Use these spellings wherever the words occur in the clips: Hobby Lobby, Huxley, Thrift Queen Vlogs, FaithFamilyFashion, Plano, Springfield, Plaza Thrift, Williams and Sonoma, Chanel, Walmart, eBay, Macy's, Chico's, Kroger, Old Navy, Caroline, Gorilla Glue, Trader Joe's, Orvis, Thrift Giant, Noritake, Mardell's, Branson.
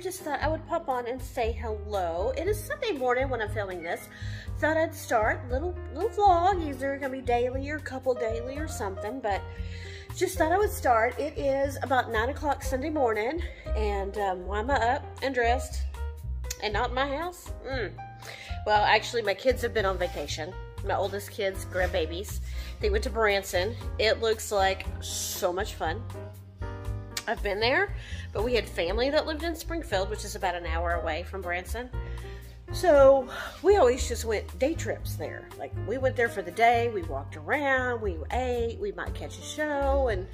just thought I would pop on and say hello. It is Sunday morning when I'm filming this. Thought I'd start little vlog. Either gonna be daily or couple daily or something, but just thought I would start. It is about 9 o'clock Sunday morning, and why am I up and dressed and not in my house? Well, actually, my kids have been on vacation. My oldest kids, grandbabies, they went to Branson. It looks like so much fun. I've been there, but we had family that lived in Springfield, which is about an hour away from Branson. So we always just went day trips there. Like, we went there for the day, we walked around, we ate, we might catch a show, and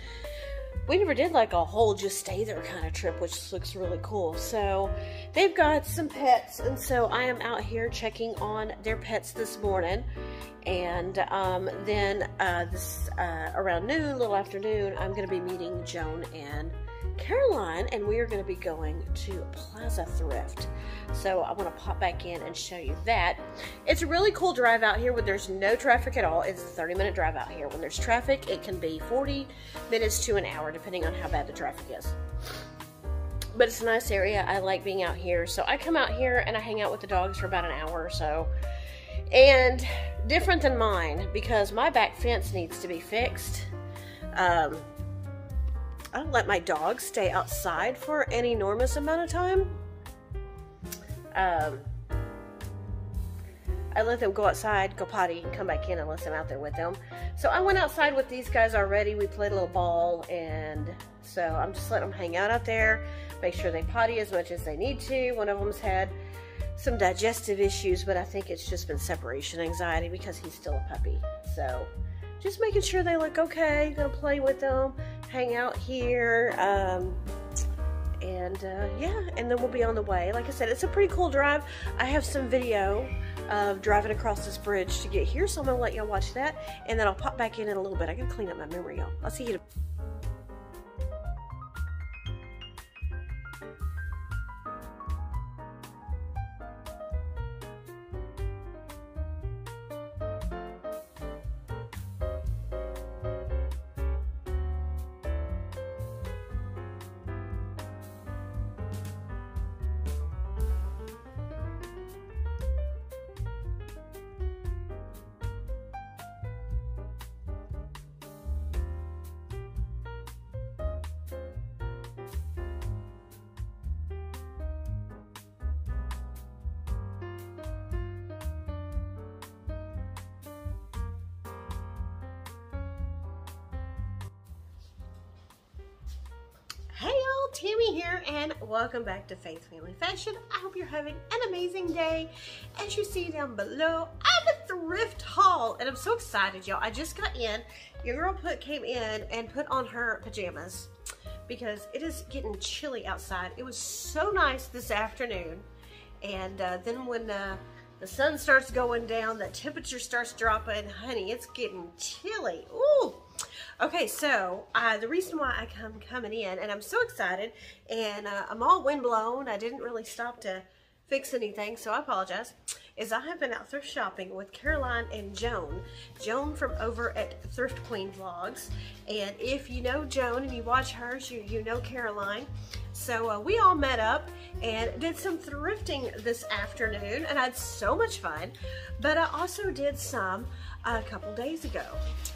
we never did like a whole just stay there kind of trip, which looks really cool. So they've got some pets, and so I am out here checking on their pets this morning. And then around noon, little afternoon, I'm going to be meeting Joan and Caroline, and we are going to be going to Plaza Thrift. So I want to pop back in and show you that. It's a really cool drive out here when there's no traffic at all. It's a 30-minute drive out here. When there's traffic, it can be 40 minutes to an hour, depending on how bad the traffic is. But it's a nice area. I like being out here. So I come out here and I hang out with the dogs for about an hour or so. And different than mine, because my back fence needs to be fixed. I don't let my dogs stay outside for an enormous amount of time. I let them go outside, go potty, come back in unless I'm out there with them. So I went outside with these guys already. We played a little ball, and so I'm just letting them hang out there, make sure they potty as much as they need to. One of them's had some digestive issues, but I think it's just been separation anxiety because he's still a puppy. So just making sure they look okay, gonna play with them, hang out here, yeah, and then we'll be on the way. Like I said, it's a pretty cool drive. I have some video of driving across this bridge to get here, so I'm gonna let y'all watch that, and then I'll pop back in a little bit. I gotta clean up my memory, y'all. I'll see you tomorrow. Tammy here, and welcome back to Faith Family Fashion. I hope you're having an amazing day. As you see down below, I'm a thrift haul, and I'm so excited, y'all. I just got in. Your girl came in and put on her pajamas because it is getting chilly outside. It was so nice this afternoon, and then when the sun starts going down, the temperature starts dropping. Honey, it's getting chilly. Ooh. Okay, so the reason why I coming in, and I'm so excited, and I'm all windblown. I didn't really stop to fix anything, so I apologize, is I have been out thrift shopping with Caroline and Joan. Joan from over at Thrift Queen Vlogs, and if you know Joan and you watch hers, you know Caroline. So we all met up and did some thrifting this afternoon, and I had so much fun, but I also did some a couple days ago.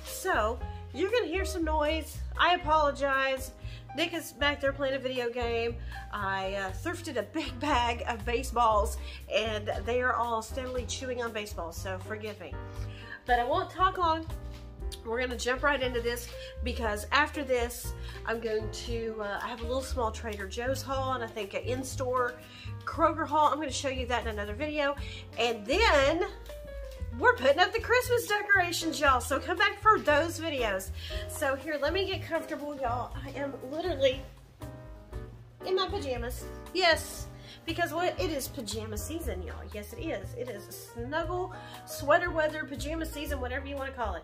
So you're gonna hear some noise. I apologize. Nick is back there playing a video game. I thrifted a big bag of baseballs, and they are all steadily chewing on baseballs, so forgive me. But I won't talk long. We're gonna jump right into this, because after this, I'm going to, I have a little small Trader Joe's haul, and I think an in-store Kroger haul. I'm gonna show you that in another video. And then, we're putting up the Christmas decorations, y'all, so come back for those videos. So here, let me get comfortable, y'all. I am literally in my pajamas. Yes, because what? It is pajama season, y'all. Yes, it is. It is snuggle, sweater weather, pajama season, whatever you want to call it.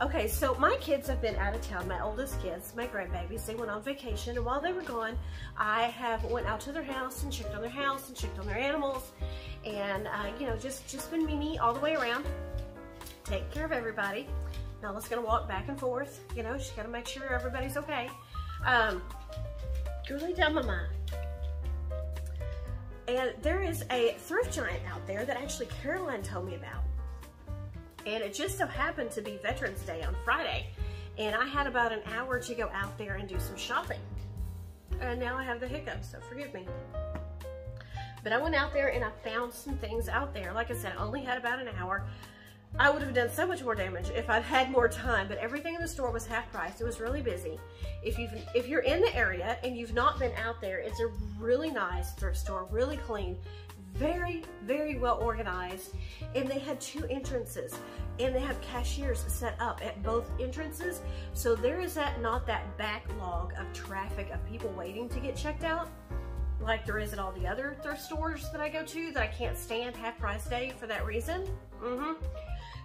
Okay, so my kids have been out of town, my oldest kids, my grandbabies, they went on vacation, and while they were gone, I have went out to their house and checked on their house and checked on their animals, and, you know, just been Mimi all the way around, take care of everybody. Now let's gonna walk back and forth, you know, she's gotta make sure everybody's okay. Go lay down, Mama. And there is a Thrift Giant out there that actually Caroline told me about. And it just so happened to be Veterans Day on Friday. And I had about an hour to go out there and do some shopping. And now I have the hiccups, so forgive me. But I went out there and I found some things out there. Like I said, I only had about an hour. I would have done so much more damage if I'd had more time, but everything in the store was half price. It was really busy. If you're in the area and you've not been out there, it's a really nice thrift store, really clean, very, very well organized. And they had two entrances and they have cashiers set up at both entrances. So there is not that backlog of traffic of people waiting to get checked out, like there is at all the other thrift stores that I go to that I can't stand half price day for that reason.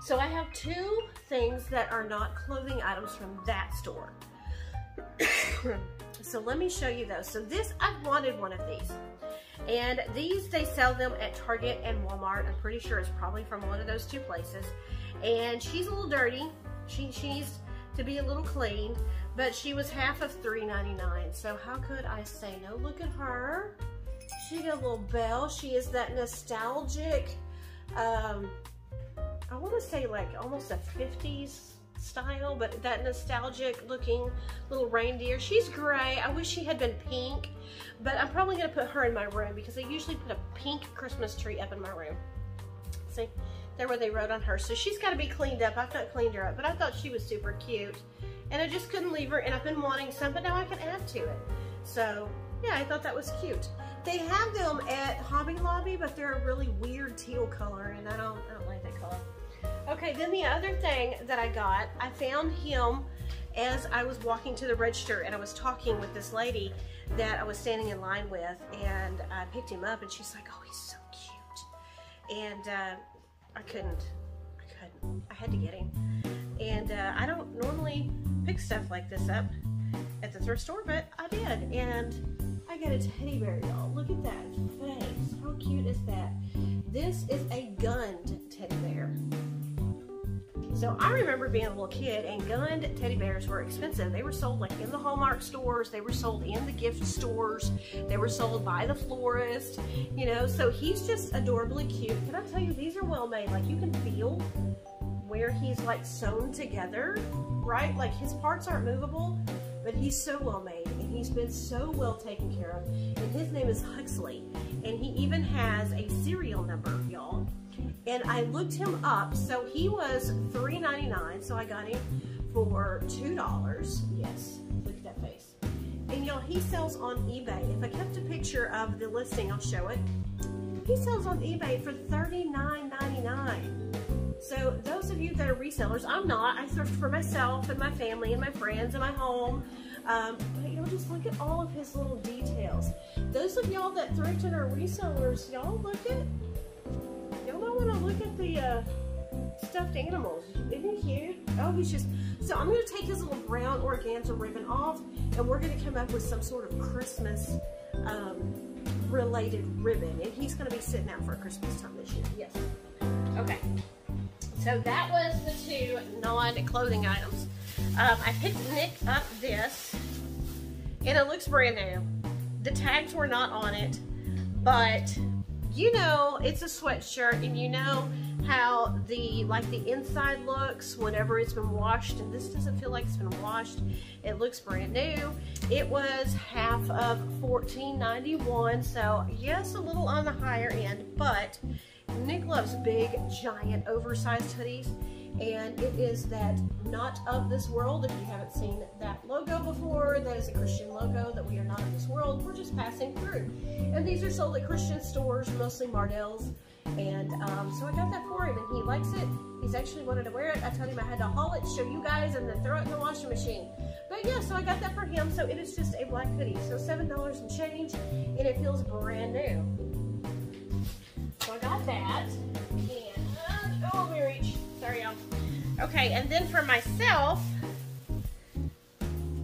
So I have two things that are not clothing items from that store. So let me show you those. So this, I've wanted one of these. And these, they sell them at Target and Walmart. I'm pretty sure it's probably from one of those two places. And she's a little dirty. She needs to be a little cleaned, but she was half of $3.99. So how could I say no? Look at her. She got a little bell. She is that nostalgic, I want to say like almost a 50s style, but that nostalgic looking little reindeer. She's gray. I wish she had been pink, but I'm probably going to put her in my room because I usually put a pink Christmas tree up in my room. See, there where they wrote on her. So she's got to be cleaned up. I've not cleaned her up, but I thought she was super cute and I just couldn't leave her, and I've been wanting some, but now I can add to it. So yeah, I thought that was cute. They have them at Hobby Lobby, but they're a really weird teal color, and I don't like that color. Okay, then the other thing that I got, I found him as I was walking to the register, and I was talking with this lady that I was standing in line with, and I picked him up, and she's like, oh, he's so cute. And I couldn't. I had to get him. And I don't normally pick stuff like this up at the thrift store, but I did. And I got a teddy bear, y'all. Look at that face. How cute is that? This is a Gund teddy bear. So I remember being a little kid, and Gund teddy bears were expensive. They were sold like in the Hallmark stores. They were sold in the gift stores. They were sold by the florist, you know. So he's just adorably cute. Can I tell you, these are well made. Like, you can feel where he's like sewn together, right? Like, his parts aren't movable, but he's so well made, and he's been so well taken care of. And his name is Huxley, and he even has a serial number, y'all. And I looked him up, so he was $3.99, so I got him for $2. Yes, look at that face. And y'all, he sells on eBay. If I kept a picture of the listing, I'll show it. He sells on eBay for $39.99. So those of you that are resellers, I'm not. I thrift for myself and my family and my friends and my home. But you know, just look at all of his little details. Those of y'all that thrift and are resellers, y'all look at, y'all might want to look at the stuffed animals. Isn't he cute? Oh, he's just, so I'm going to take his little brown organza ribbon off, and we're going to come up with some sort of Christmas related ribbon. And he's going to be sitting out for Christmas time this year. Yes. Okay. So that was the two non-clothing items. I picked Nick up this, and it looks brand new. The tags were not on it, but you know it's a sweatshirt, and you know how the inside looks whenever it's been washed, and this doesn't feel like it's been washed. It looks brand new. It was half of $14.91, so yes, a little on the higher end, but Nick loves big, giant, oversized hoodies, and it is that Not of This World. If you haven't seen that logo before, that is a Christian logo, that we are not of this world. We're just passing through. And these are sold at Christian stores, mostly Mardell's, and so I got that for him, and he likes it. He's actually wanted to wear it. I told him I had to haul it, show you guys, and then throw it in the washing machine. But yeah, so I got that for him, so it is just a black hoodie. So $7 and change, and it feels brand new. So I got that, and oh, let me reach. Sorry, y'all. Okay, and then for myself,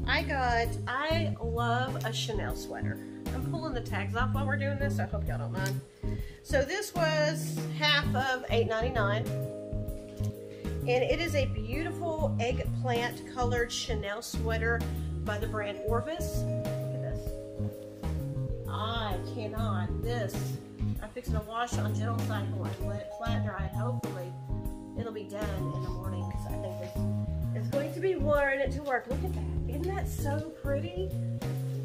I love a Chanel sweater. I'm pulling the tags off while we're doing this. I hope y'all don't mind. So this was half of $8.99, and it is a beautiful eggplant colored Chanel sweater by the brand Orvis. Look at this. I cannot. This I'm fixing to wash on general cycle and let it flat dry. Hopefully it'll be done in the morning because I think it's going to be wearing it to work. Look at that. Isn't that so pretty?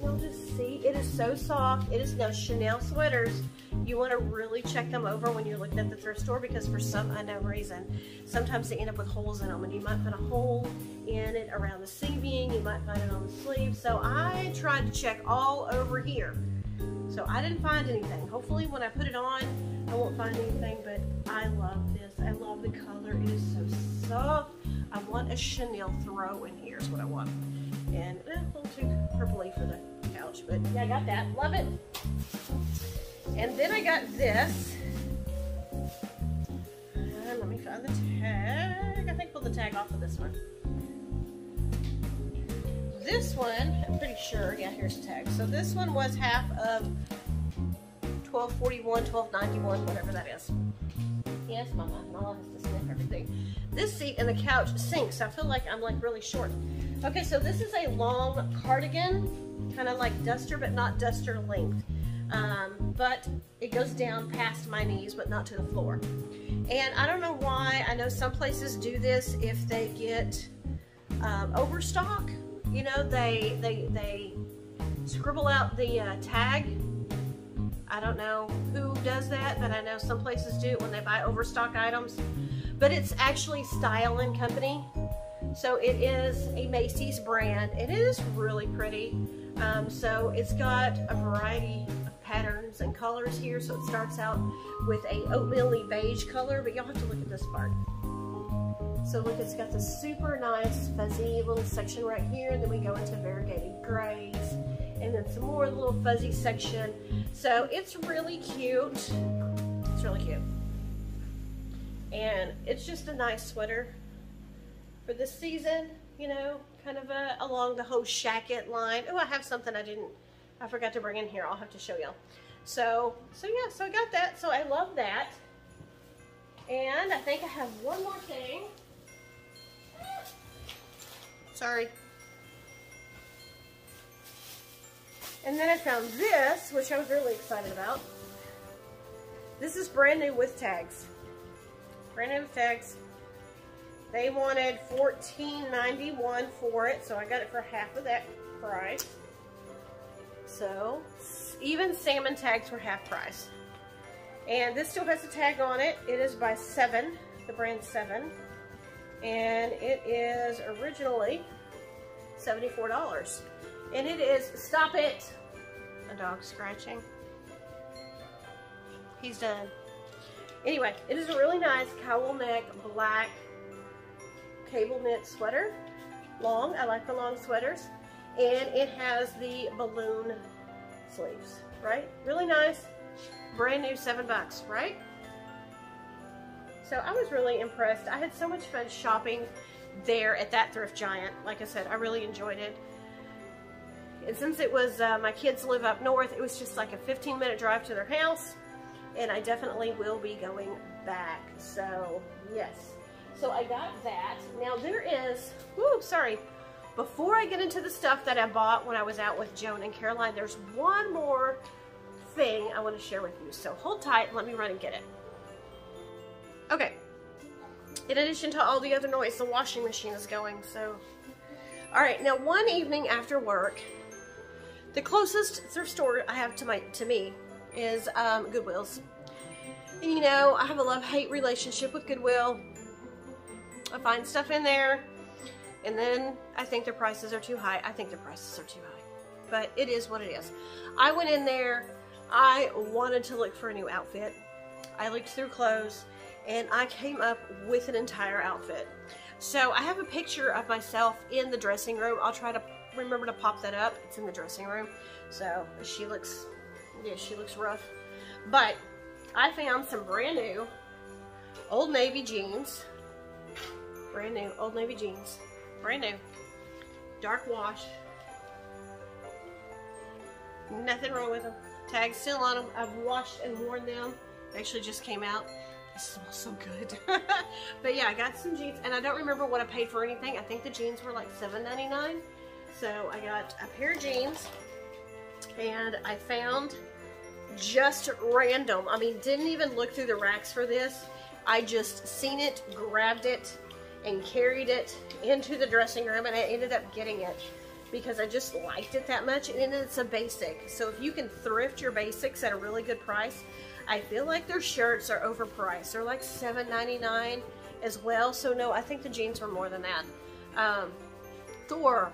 You'll just see. It is so soft. It is now Chanel sweaters. You want to really check them over when you're looking at the thrift store because for some unknown reason, sometimes they end up with holes in them and you might find a hole in it around the sleeving, you might find it on the sleeve. So I tried to check all over here. So I didn't find anything. Hopefully when I put it on, I won't find anything, but I love this. I love the color. It is so soft. I want a Chanel throw in here is what I want. And a little too purpley for the couch, but yeah, I got that. Love it. And then I got this. And let me find the tag. I think I pulled the tag off of this one. This one, I'm pretty sure, yeah, here's the tag. So this one was half of $12.41, $12.91, whatever that is. Yes, my mom has to sniff everything. This seat and the couch sinks. I feel like I'm like really short. Okay, so this is a long cardigan, kind of like duster, but not duster length. But it goes down past my knees, but not to the floor. And I don't know why. I know some places do this if they get overstock. You know, they scribble out the tag. I don't know who does that, but I know some places do it when they buy overstock items. But it's actually Style & Company. So it is a Macy's brand, and it is really pretty. So it's got a variety of patterns and colors here. So it starts out with a oatmeal-y beige color, but y'all have to look at this part. So look, it's got this super nice fuzzy little section right here, and then we go into variegated grays, and then some more little fuzzy section. So it's really cute. It's really cute. And it's just a nice sweater for this season, you know, kind of along the whole shacket line. Oh, I have something I forgot to bring in here. I'll have to show y'all. So yeah, so I got that. So I love that. And I think I have one more thing. Sorry. And then I found this, which I was really excited about. This is brand new with tags. Brand new with tags. They wanted $14.91 for it, so I got it for half of that price. So even salmon tags were half price. And this still has a tag on it. It is by Seven, the brand Seven. And it is originally $74. And it is, stop it. A dog scratching. He's done. Anyway, it is a really nice cowl neck, black cable knit sweater. Long, I like the long sweaters. And it has the balloon sleeves, right? Really nice. Brand new, $7, right? So I was really impressed. I had so much fun shopping there at that Thrift Giant. Like I said, I really enjoyed it. And since it was, my kids live up north, it was just like a 15-minute drive to their house. And I definitely will be going back. So, yes. So I got that. Now there is, whoo, sorry. Before I get into the stuff that I bought when I was out with Joan and Caroline, there's one more thing I want to share with you. So hold tight and let me run and get it. Okay. In addition to all the other noise, the washing machine is going, so. All right, now one evening after work, the closest thrift store I have to me is Goodwill's. And you know, I have a love-hate relationship with Goodwill. I find stuff in there, and then I think their prices are too high. I think their prices are too high, but it is what it is. I went in there, I wanted to look for a new outfit. I looked through clothes, and I came up with an entire outfit. So I have a picture of myself in the dressing room. I'll try to remember to pop that up. It's in the dressing room. So she looks, yeah, she looks rough. But I found some brand new Old Navy jeans. Brand new Old Navy jeans. Brand new. Dark wash. Nothing wrong with them. Tags still on them. I've washed and worn them. They actually just came out. It smells so good. But yeah, I got some jeans, and I don't remember what I paid for anything. I think the jeans were like $7.99. So I got a pair of jeans, and I found just random. I mean, didn't even look through the racks for this. I just seen it, grabbed it, and carried it into the dressing room, and I ended up getting it because I just liked it that much, and it's a basic. So if you can thrift your basics at a really good price, I feel like their shirts are overpriced. They're like $7.99 as well, so no, I think the jeans were more than that. Thor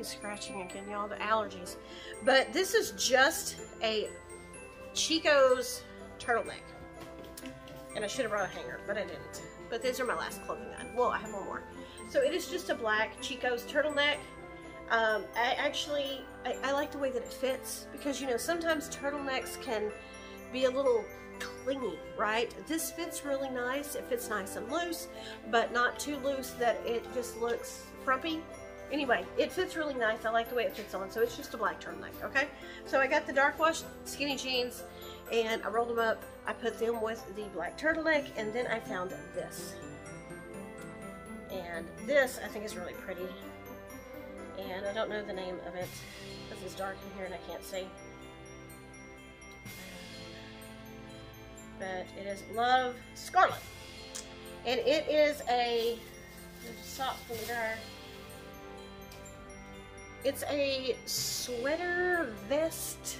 is scratching again, y'all, the allergies. But this is just a Chico's turtleneck. And I should have brought a hanger, but I didn't. But these are my last clothing line. Well, I have one more. So it is just a black Chico's turtleneck. I like the way that it fits because, you know, sometimes turtlenecks can be a little clingy, right? This fits really nice. It fits nice and loose, but not too loose that it just looks frumpy. Anyway, it fits really nice. I like the way it fits on, so it's just a black turtleneck, okay? So I got the dark wash skinny jeans, and I rolled them up. I put them with the black turtleneck, and then I found this. And this, I think, is really pretty. And I don't know the name of it because it's dark in here and I can't see. But it is Love Scarlet. And it is a sock from the dryer. It's a sweater, vest,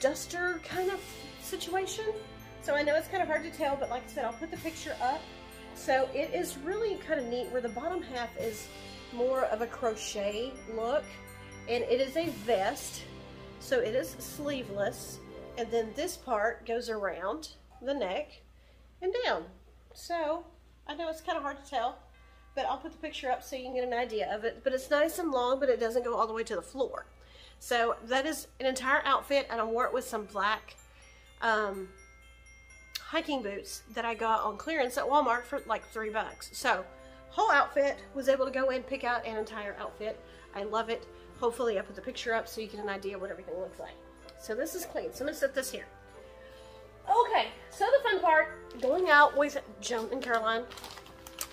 duster kind of situation. So I know it's kind of hard to tell, but like I said, I'll put the picture up. So it is really kind of neat where the bottom half is more of a crochet look, and it is a vest, so it is sleeveless, and then this part goes around the neck and down. So I know it's kind of hard to tell, but I'll put the picture up so you can get an idea of it. But it's nice and long, but it doesn't go all the way to the floor. So that is an entire outfit, and I wore it with some black hiking boots that I got on clearance at Walmart for like $3. So whole outfit, was able to go and pick out an entire outfit. I love it. Hopefully I put the picture up so you get an idea of what everything looks like. So this is clean, so I'm gonna set this here. Okay, so the fun part, going out with Joan and Caroline.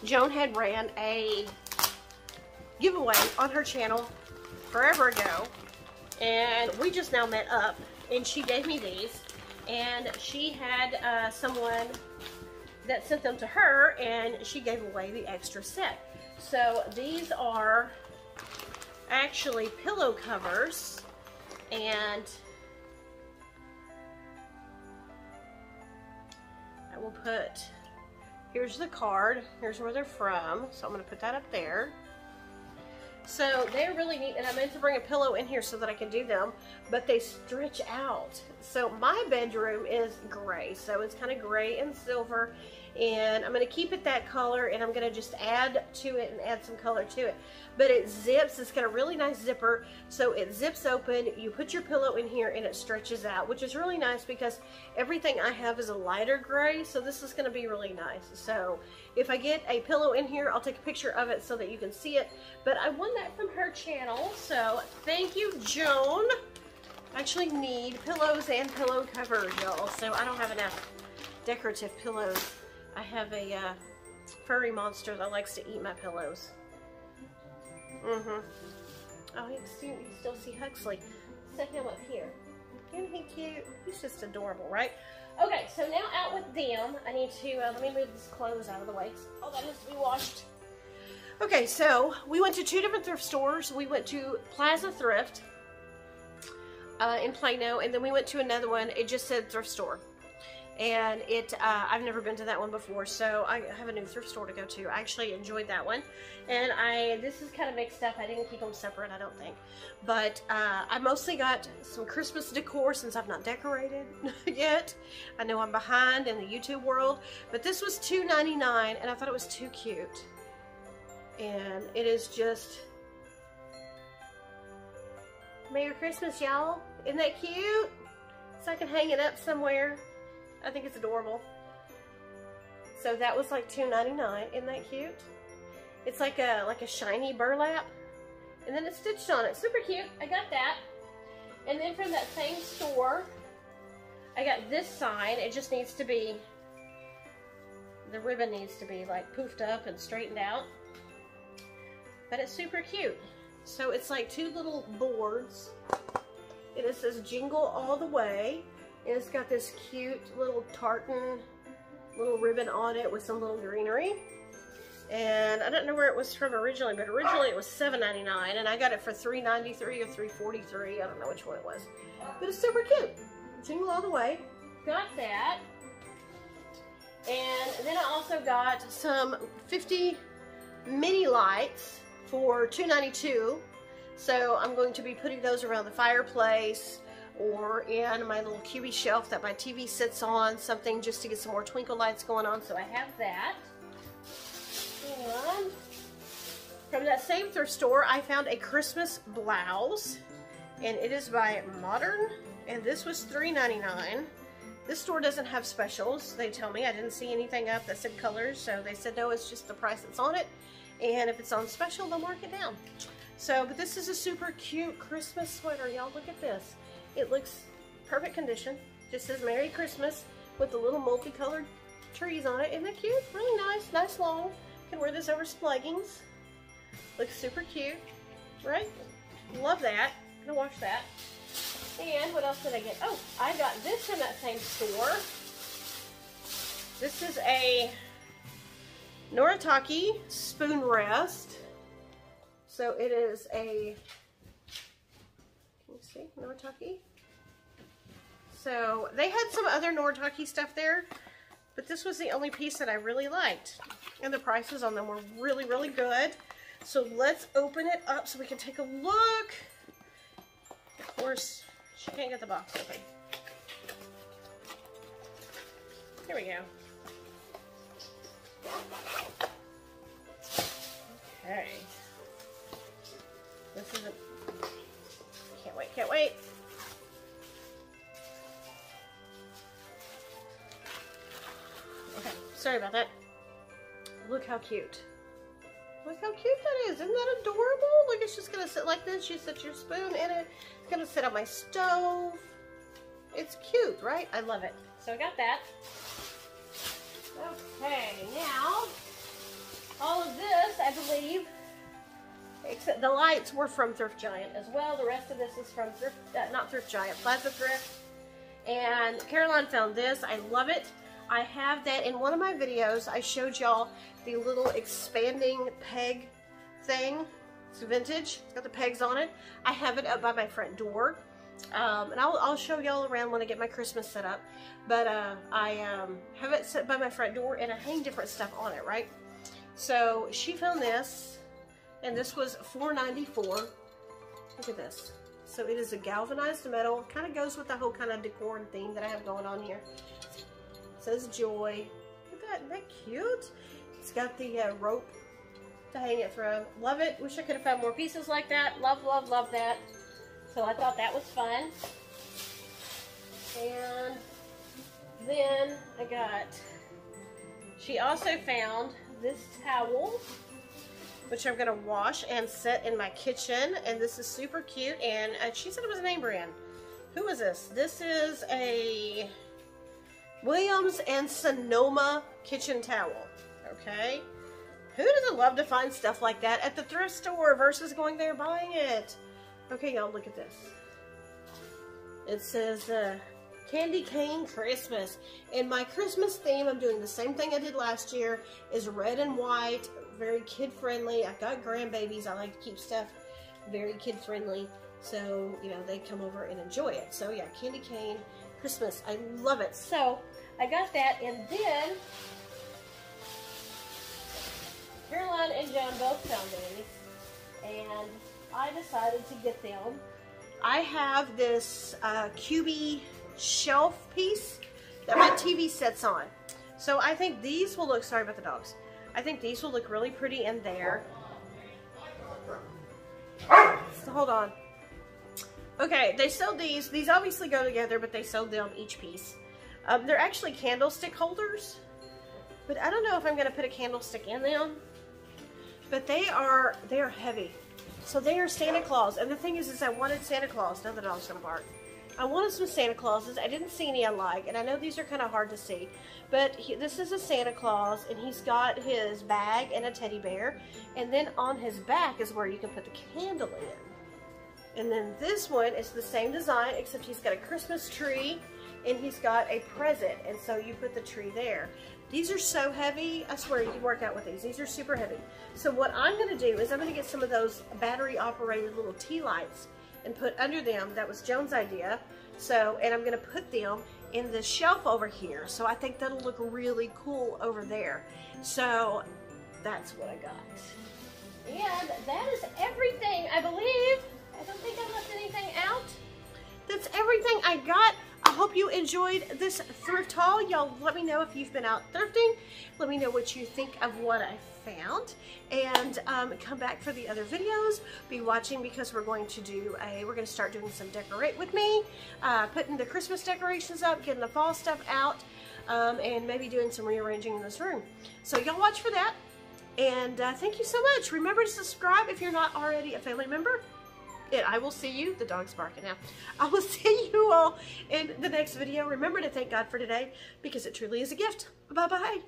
Joan had ran a giveaway on her channel forever ago, and we just now met up, and she gave me these, and she had someone that sent them to her, and she gave away the extra set. So these are actually pillow covers, and I will put, here's the card, here's where they're from, so I'm gonna put that up there. So they're really neat, and I meant to bring a pillow in here so that I can do them, but they stretch out. So my bedroom is gray, so it's kind of gray and silver, and I'm going to keep it that color, and I'm going to just add to it and add some color to it. But it zips. It's got a really nice zipper, so it zips open. You put your pillow in here, and it stretches out, which is really nice because everything I have is a lighter gray, so this is going to be really nice. So if I get a pillow in here, I'll take a picture of it so that you can see it. But I won that from her channel, so thank you, Joan. I actually need pillows and pillow covers, y'all, so I don't have enough decorative pillows. I have a furry monster that likes to eat my pillows. Mm-hmm. Oh, you can still see Huxley. Set him up here. Isn't he cute? He's just adorable, right? Okay, so now out with them. I need to, let me move these clothes out of the way. Oh, that needs to be washed. Okay, so we went to two different thrift stores. We went to Plaza Thrift in Plano, and then we went to another one. It just said thrift store. And it, I've never been to that one before, so I have a new thrift store to go to. I actually enjoyed that one. And this is kind of mixed up. I didn't keep them separate, I don't think. But I mostly got some Christmas decor since I've not decorated yet. I know I'm behind in the YouTube world. But this was $2.99, and I thought it was too cute. And it is just, Merry Christmas, y'all. Isn't that cute? So I can hang it up somewhere. I think it's adorable. So that was like $2.99. Isn't that cute? It's like a shiny burlap, and then it's stitched on it. Super cute. I got that. And then from that same store, I got this sign. It just needs to be, the ribbon needs to be like poofed up and straightened out. But it's super cute. So it's like two little boards and it says Jingle All the Way, and it's got this cute little tartan little ribbon on it with some little greenery. And I don't know where it was from originally, but originally it was $7.99, and I got it for $3.93 or $3.43. I don't know which one it was, but it's super cute. Jingle All the Way. Got that. And then I also got some 50 mini lights for $2.92. So I'm going to be putting those around the fireplace or in my little cubby shelf that my TV sits on, something just to get some more twinkle lights going on. So I have that. And from that same thrift store, I found a Christmas blouse, and it is by Modern, and this was $3.99. This store doesn't have specials, they tell me. I didn't see anything up that said colors, so they said no, it's just the price that's on it, and if it's on special, they'll mark it down. So, but this is a super cute Christmas sweater, y'all. Look at this. It looks perfect condition. Just says Merry Christmas with the little multicolored trees on it. Isn't that cute? Really nice, nice long. Can wear this over some leggings. Looks super cute, right? Love that. I'm gonna wash that. And what else did I get? Oh, I got this from that same store. This is a Noritake spoon rest. So it is a, can you see, Noritake? So they had some other Noritake stuff there, but this was the only piece that I really liked. And the prices on them were really, really good. So let's open it up so we can take a look. Of course, she can't get the box open. Here we go. Okay. This is a, can't wait, can't wait. Okay, sorry about that. Look how cute. Look how cute that is. Isn't that adorable? Look, it's just gonna sit like this. You set your spoon in it. It's gonna sit on my stove. It's cute, right? I love it. So I got that. Okay, now, all of this, I believe, except the lights were from Thrift Giant as well. The rest of this is from Thrift, not Thrift Giant, Plaza Thrift. And Caroline found this. I love it. I have that in one of my videos. I showed y'all the little expanding peg thing. It's vintage. It's got the pegs on it. I have it up by my front door. And I'll show y'all around when I get my Christmas set up. But I have it set by my front door, and I hang different stuff on it, right? So she found this. And this was $4.94. Look at this. So it is a galvanized metal. Kind of goes with the whole kind of decor and theme that I have going on here. It says Joy. Look at that. Isn't that cute? It's got the rope to hang it from. Love it. Wish I could have found more pieces like that. Love, love, love that. So I thought that was fun. And then I got, she also found this towel, which I'm going to wash and set in my kitchen. And this is super cute. And she said it was a name brand. Who is this? This is a Williams and Sonoma kitchen towel. Okay. Who doesn't love to find stuff like that at the thrift store versus going there and buying it? Okay, y'all, look at this. It says Candy Cane Christmas. And my Christmas theme, I'm doing the same thing I did last year, is red and white. Very kid-friendly. I've got grandbabies. I like to keep stuff very kid-friendly, so, you know, they come over and enjoy it. So, yeah, Candy Cane Christmas. I love it. So, I got that, and then Caroline and Joan both found these, and I decided to get them. I have this cubby shelf piece that my TV sets on. So, I think these will look, sorry about the dogs. I think these will look really pretty in there. So hold on. Okay, they sold these. These obviously go together, but they sold them each piece. They're actually candlestick holders, but I don't know if I'm going to put a candlestick in them. But they are heavy. So they are Santa Claus. And the thing is I wanted Santa Claus. Now the dog's going to bark. I wanted some Santa Clauses. I didn't see any I like, and I know these are kind of hard to see, but this is a Santa Claus, and he's got his bag and a teddy bear, and then on his back is where you can put the candle in. And then this one is the same design, except he's got a Christmas tree and he's got a present. And so you put the tree there. These are so heavy. I swear you can work out with these. These are super heavy. So what I'm going to do is I'm going to get some of those battery operated little tea lights and put under them. That was Joan's idea. So, and I'm going to put them in the shelf over here. So I think that'll look really cool over there. So that's what I got. And that is everything, I believe. I don't think I left anything out. That's everything I got. I hope you enjoyed this thrift haul. Y'all let me know if you've been out thrifting. Let me know what you think of what I found. And come back for the other videos. Be watching because we're going to start doing some decorate with me. Putting the Christmas decorations up, getting the fall stuff out, and maybe doing some rearranging in this room. So y'all watch for that. And thank you so much. Remember to subscribe if you're not already a family member. And I will see you, the dog's barking now. I will see you all in the next video. Remember to thank God for today because it truly is a gift. Bye-bye.